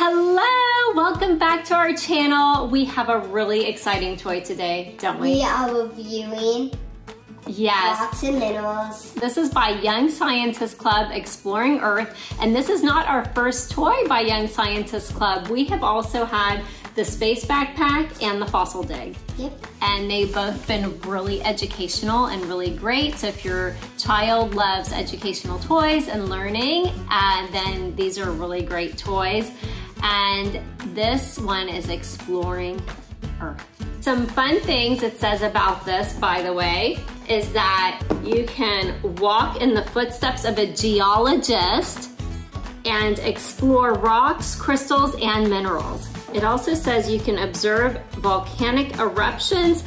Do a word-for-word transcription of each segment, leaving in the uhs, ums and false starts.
Hello, welcome back to our channel. We have a really exciting toy today, don't we? We are reviewing yes. rocks and minerals. This is by Young Scientist Club, Exploring Earth, and this is not our first toy by Young Scientist Club. We have also had the space backpack and the fossil dig. Yep. And they've both been really educational and really great. So if your child loves educational toys and learning, uh, then these are really great toys. And this one is Exploring Earth. Some fun things it says about this, by the way, is that you can walk in the footsteps of a geologist and explore rocks, crystals, and minerals. It also says you can observe volcanic eruptions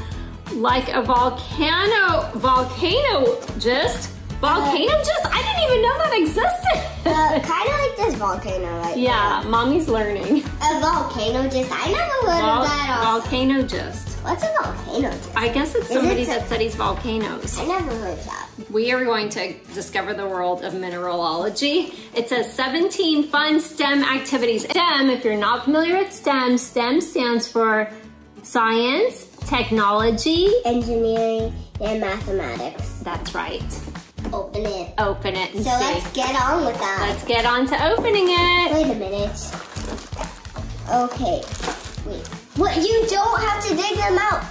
like a volcano, volcanologist, volcanologist? I didn't even know that existed. Uh, kind of like this volcano right Yeah, there. Mommy's learning. A volcanologist, I never learned Vol that also. Volcanologist. What's a volcanologist? I guess it's somebody it that studies volcanoes. I never heard that. We are going to discover the world of mineralogy. It says seventeen fun STEM activities. STEM, if you're not familiar with STEM, STEM stands for science, technology, engineering, and mathematics. That's right. Open it. Open it and see. So let's get on with that. Let's get on to opening it. Wait a minute. Okay. Wait. What? You don't have to dig them out.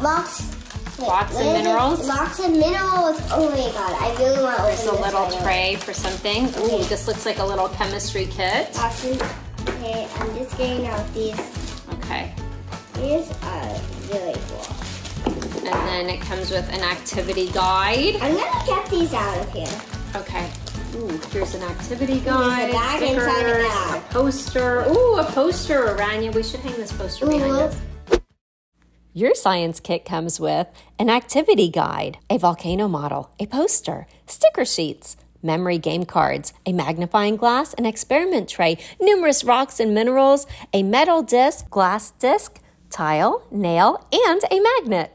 Rocks. Wait, rocks and minerals. Rocks and minerals. Oh my god, I really want to open this. There's a little tray for something. Ooh, this looks like a little chemistry kit. Okay, I'm just getting out these. Okay. These are really cool. And then it comes with an activity guide. I'm gonna get these out of here. Okay. Ooh, here's an activity guide. There's a stickers, inside a, bag. a poster. Ooh, a poster, Aranya. We should hang this poster Ooh. behind us. Your science kit comes with an activity guide, a volcano model, a poster, sticker sheets, memory game cards, a magnifying glass, an experiment tray, numerous rocks and minerals, a metal disc, glass disc, tile, nail, and a magnet.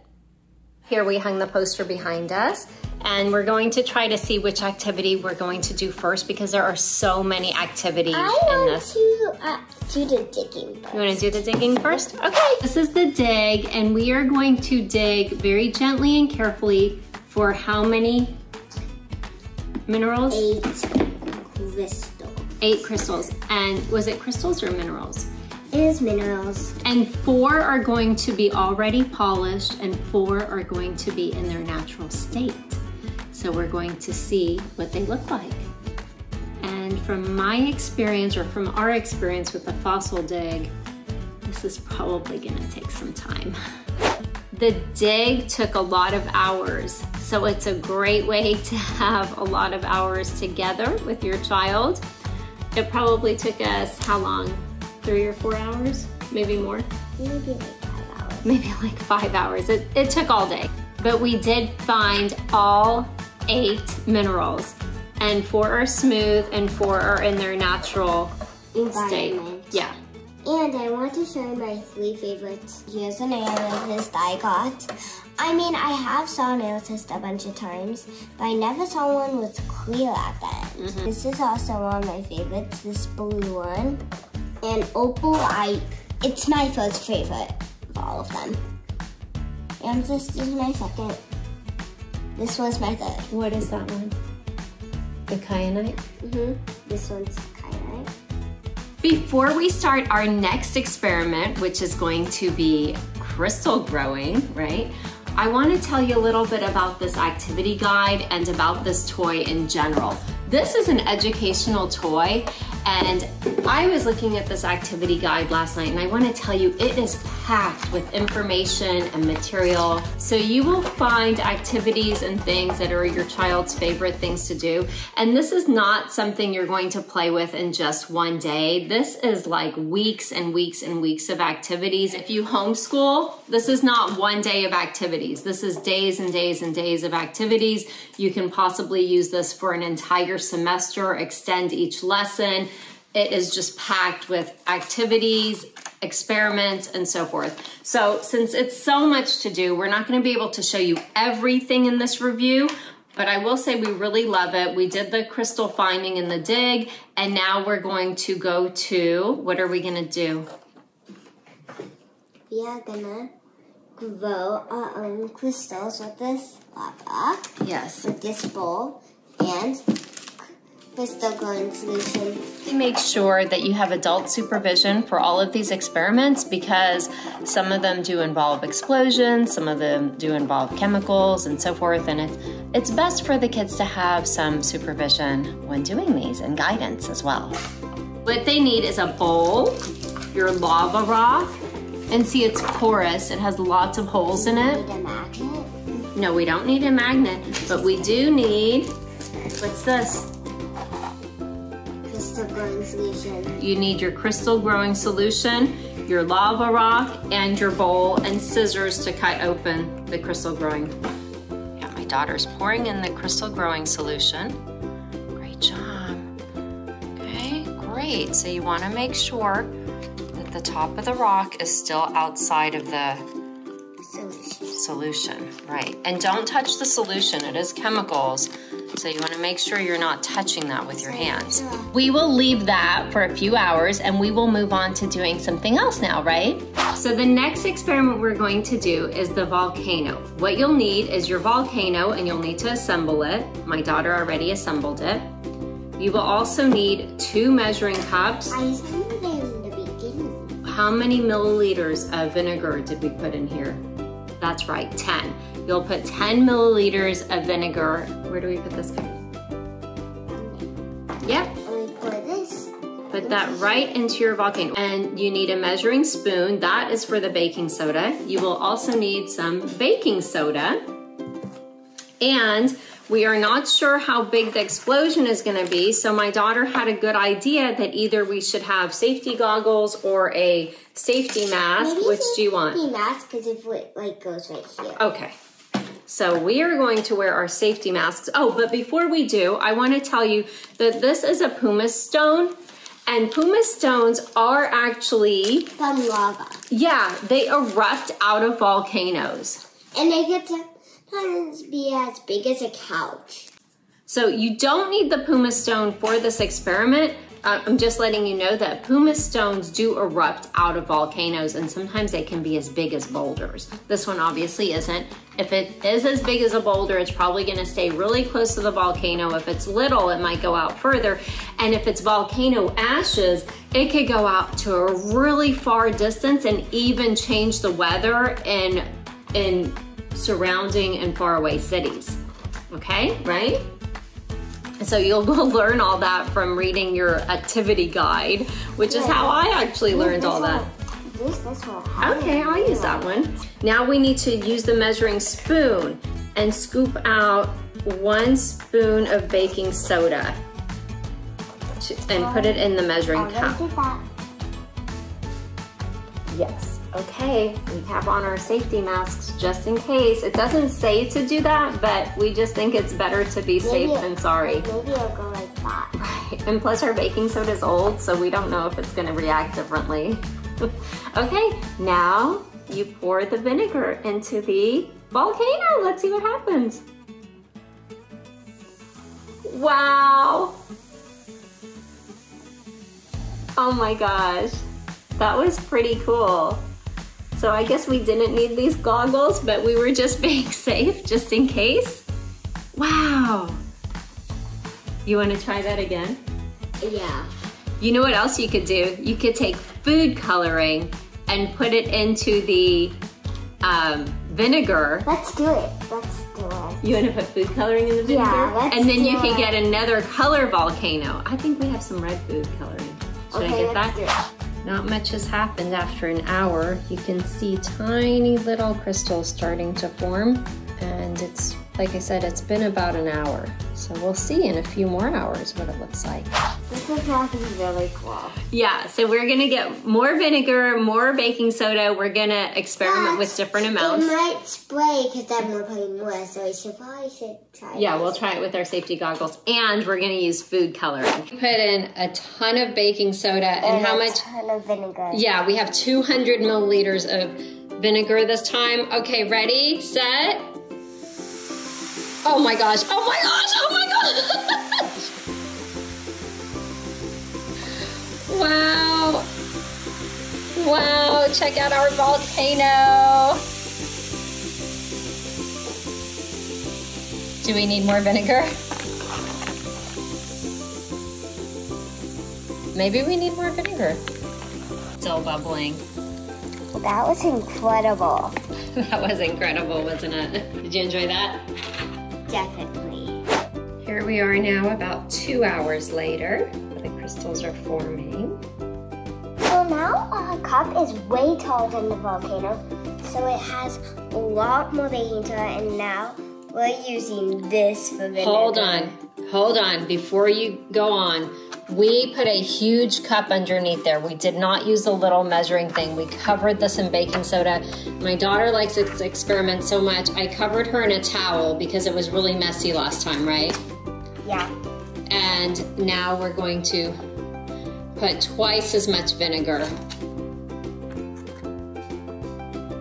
Here we hung the poster behind us, and we're going to try to see which activity we're going to do first because there are so many activities I in this. I want to uh, do the digging first. You want to do the digging first? Okay. This is the dig, and we are going to dig very gently and carefully for how many minerals? Eight crystals. Eight crystals. And was it crystals or minerals? Is minerals. And four are going to be already polished and four are going to be in their natural state. So we're going to see what they look like. And from my experience or from our experience with the fossil dig, this is probably gonna take some time. The dig took a lot of hours. So it's a great way to have a lot of hours together with your child. It probably took us how long? Three or four hours, maybe more. Maybe like five hours. Maybe like five hours. It, it took all day. But we did find all eight minerals. And four are smooth and four are in their natural state. Yeah. And I want to show you my three favorites. Here's an amethyst I got. I mean, I have saw an amethyst a bunch of times, but I never saw one with clear at the end. Mm-hmm. This is also one of my favorites, this blue one. And opalite, it's my first favorite of all of them. And this is my second. This one's my third. What is that one? The kyanite? Mm-hmm. This one's kyanite. Before we start our next experiment, which is going to be crystal growing, right? I want to tell you a little bit about this activity guide and about this toy in general. This is an educational toy, and I was looking at this activity guide last night, and I want to tell you it is packed with information and material. So you will find activities and things that are your child's favorite things to do. And this is not something you're going to play with in just one day. This is like weeks and weeks and weeks of activities. If you homeschool, this is not one day of activities. This is days and days and days of activities. You can possibly use this for an entire semester, extend each lesson. It is just packed with activities, experiments, and so forth. So since it's so much to do, we're not going to be able to show you everything in this review, But I will say we really love it. We did the crystal finding in the dig, and now we're going to go to, what are we gonna do? We are gonna grow our own crystals with this lava. Yes. With this bowl and crystal glowing solution. Make sure that you have adult supervision for all of these experiments, because some of them do involve explosions, some of them do involve chemicals and so forth, and it's, it's best for the kids to have some supervision when doing these and guidance as well. What they need is a bowl, your lava rock, and see it's porous, it has lots of holes in it. Do we need a magnet? No, we don't need a magnet, but we do need, what's this? Growing solution. You need your crystal growing solution, your lava rock, and your bowl and scissors to cut open the crystal growing. Yeah, my daughter's pouring in the crystal growing solution. Great job. Okay, great. So you want to make sure that the top of the rock is still outside of the solution. solution. Right. And don't touch the solution. It is chemicals. So you want to make sure you're not touching that with your hands. We will leave that for a few hours and we will move on to doing something else now, right? So the next experiment we're going to do is the volcano. What you'll need is your volcano, and you'll need to assemble it. My daughter already assembled it. You will also need two measuring cups. I assembled it in the beginning. How many milliliters of vinegar did we put in here? That's right, ten. You'll put ten milliliters of vinegar. Where do we put this guy? Yep. And we pour this. Put that right into your volcano. And you need a measuring spoon. That is for the baking soda. You will also need some baking soda. And we are not sure how big the explosion is gonna be, so my daughter had a good idea that either we should have safety goggles or a safety mask. Maybe which do you want? Safety mask, because if it like goes right here. Okay. So we are going to wear our safety masks. Oh, but before we do, I want to tell you that this is a pumice stone, and pumice stones are actually from lava. Yeah, they erupt out of volcanoes. And they get to sometimes be as big as a couch. So you don't need the pumice stone for this experiment. Uh, I'm just letting you know that pumice stones do erupt out of volcanoes, and sometimes they can be as big as boulders. This one obviously isn't. If it is as big as a boulder, it's probably gonna stay really close to the volcano. If it's little, it might go out further. And if it's volcano ashes, it could go out to a really far distance and even change the weather in, in surrounding and faraway cities. Okay, right? So you'll go learn all that from reading your activity guide, which yeah, is how I actually learned all that. Use this one. Okay, I'll use that one. Now we need to use the measuring spoon and scoop out one spoon of baking soda to, and put it in the measuring cup. Yes. Okay, we have on our safety masks just in case. It doesn't say to do that, but we just think it's better to be maybe safe than sorry. Maybe it'll go like that. Right, and plus our baking soda is old, so we don't know if it's gonna react differently. Okay, now you pour the vinegar into the volcano. Let's see what happens. Wow. Oh my gosh, that was pretty cool. So I guess we didn't need these goggles, but we were just being safe, just in case. Wow. You wanna try that again? Yeah. You know what else you could do? You could take food coloring and put it into the um, vinegar. Let's do it, let's do it. You wanna put food coloring in the vinegar? Yeah, let's And then do you it. can get another color volcano. I think we have some red food coloring. Should okay, I get let's that? Do it. Not much has happened after an hour. You can see tiny little crystals starting to form. And it's, like I said, it's been about an hour. So we'll see in a few more hours what it looks like. This is looking really cool. Yeah, so we're gonna get more vinegar, more baking soda. We're gonna experiment That's, with different amounts. It might spray because I'm not putting more, so we should probably should try it. Yeah, this. We'll try it with our safety goggles, and we're gonna use food coloring. We put in a ton of baking soda, and, and how much? A ton of vinegar. Yeah, we have two hundred milliliters of vinegar this time. Okay, ready, set. Oh my gosh, oh my gosh, oh my gosh! Wow! Wow, check out our volcano! Do we need more vinegar? Maybe we need more vinegar. Still bubbling. That was incredible. That was incredible, wasn't it? Did you enjoy that? Definitely. Here we are now about two hours later. The crystals are forming. So now our cup is way taller than the volcano, so it has a lot more baking soda, and now we're using this for vinegar. Hold on, hold on, before you go on. We put a huge cup underneath there. We did not use a little measuring thing. We covered this in baking soda. My daughter likes this experiment so much. I covered her in a towel because it was really messy last time, right? Yeah. And now we're going to put twice as much vinegar.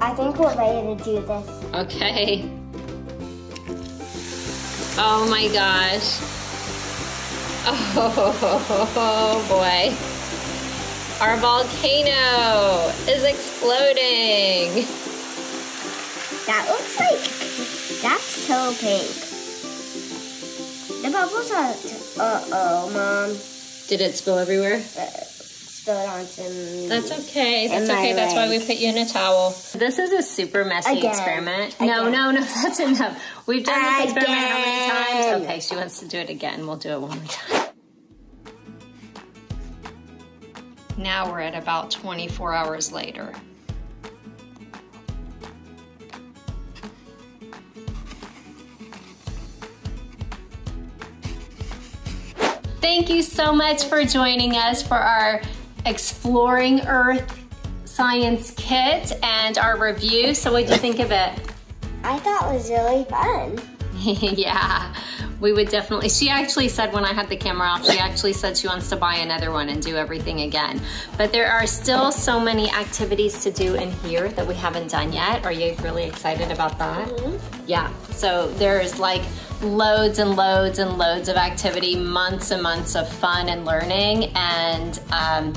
I think we're ready to do this. Okay. Oh my gosh. Oh boy, our volcano is exploding. That looks like, that's so pink. The bubbles are, uh-oh, Mom. Did it spill everywhere? Uh, spilled on some. That's okay, that's okay, that's why we put you in a towel. This is a super messy Again. experiment. Again. No, no, no, that's enough. We've done this experiment Again. how many times? Okay, she wants to do it again. We'll do it one more time. Now we're at about twenty-four hours later. Thank you so much for joining us for our Exploring Earth Science Kit and our review. So what did you think of it? I thought it was really fun. Yeah, we would definitely. She actually said when I had the camera off, she actually said she wants to buy another one and do everything again. But there are still so many activities to do in here that we haven't done yet. Are you really excited about that? Mm-hmm. Yeah, so there's like loads and loads and loads of activity, months and months of fun and learning, and um,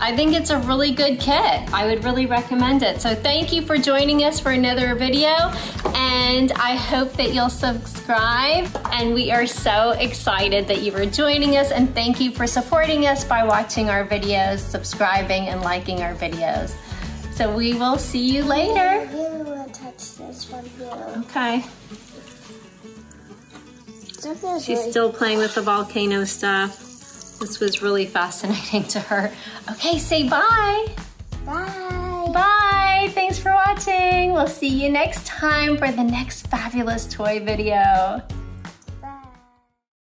I think it's a really good kit. I would really recommend it. So thank you for joining us for another video, and I hope that you'll subscribe, and we are so excited that you were joining us, and thank you for supporting us by watching our videos, subscribing, and liking our videos. So we will see you later. You will touch this from here. Okay. She's still playing with the volcano stuff. This was really fascinating to her. Okay, say bye. Bye. Bye. Thanks for watching. We'll see you next time for the next fabulous toy video.